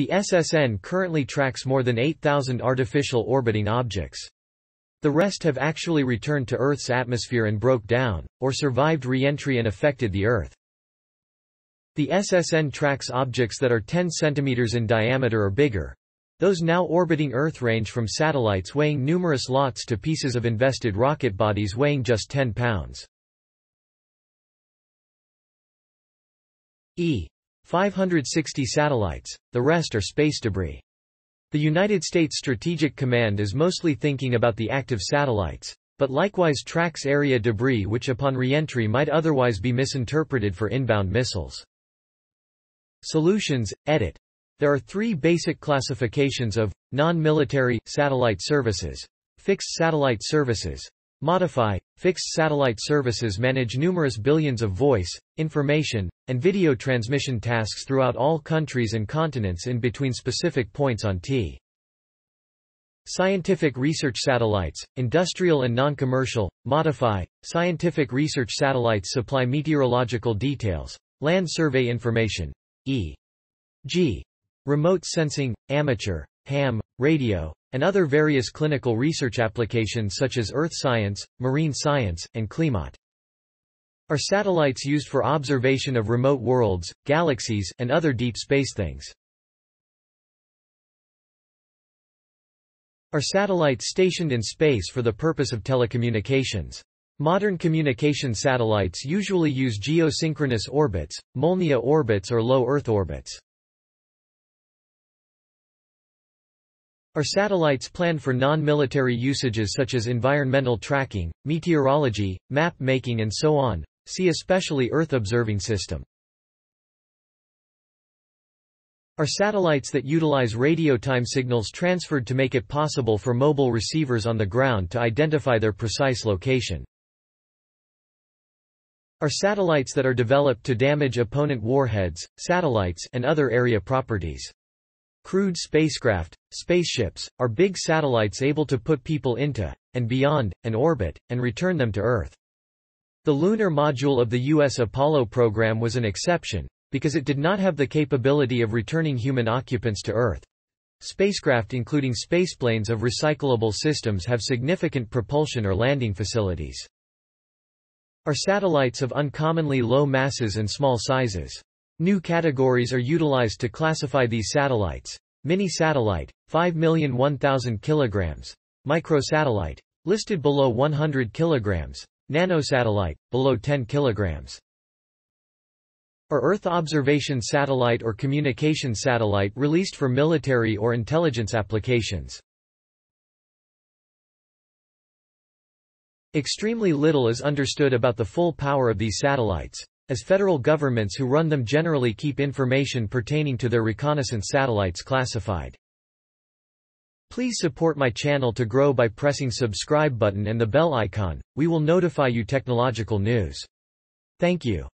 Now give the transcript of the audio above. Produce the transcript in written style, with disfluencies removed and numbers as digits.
The SSN currently tracks more than 8,000 artificial orbiting objects. The rest have actually returned to Earth's atmosphere and broke down, or survived re-entry and affected the Earth. The SSN tracks objects that are 10 centimeters in diameter or bigger. Those now orbiting Earth range from satellites weighing numerous lots to pieces of invested rocket bodies weighing just 10 pounds. E. 560 satellites, the rest are space debris. The United States Strategic Command is mostly thinking about the active satellites, but likewise tracks area debris which upon re-entry might otherwise be misinterpreted for inbound missiles. Solutions, edit. There are three basic classifications of non-military satellite services. Fixed satellite services. Modify. Fixed satellite services manage numerous billions of voice, information, and video transmission tasks throughout all countries and continents in between specific points on T. Scientific research satellites, industrial and non-commercial. Modify. Scientific research satellites supply meteorological details, land survey information, e.g. remote sensing, amateur, ham, radio, and other various clinical research applications such as earth science, marine science, and climate. Are satellites used for observation of remote worlds, galaxies, and other deep space things? Are satellites stationed in space for the purpose of telecommunications? Modern communication satellites usually use geosynchronous orbits, Molniya orbits, or low Earth orbits. Are satellites planned for non-military usages such as environmental tracking, meteorology, map-making, and so on? See especially Earth observing system. Are satellites that utilize radio time signals transferred to make it possible for mobile receivers on the ground to identify their precise location? Are satellites that are developed to damage opponent warheads, satellites, and other area properties? Crewed spacecraft, spaceships, are big satellites able to put people into, and beyond, an orbit, and return them to Earth. The lunar module of the U.S. Apollo program was an exception, because it did not have the capability of returning human occupants to Earth. Spacecraft including spaceplanes of recyclable systems have significant propulsion or landing facilities. Are satellites of uncommonly low masses and small sizes? New categories are utilized to classify these satellites. Mini-satellite, 5,001,000 kg. Microsatellite, listed below 100 kg. Nanosatellite, below 10 kg. Are Earth observation satellite or communication satellite released for military or intelligence applications? Extremely little is understood about the full power of these satellites, as federal governments who run them generally keep information pertaining to their reconnaissance satellites classified. Please support my channel to grow by pressing subscribe button and the bell icon. We will notify you technological news. Thank you.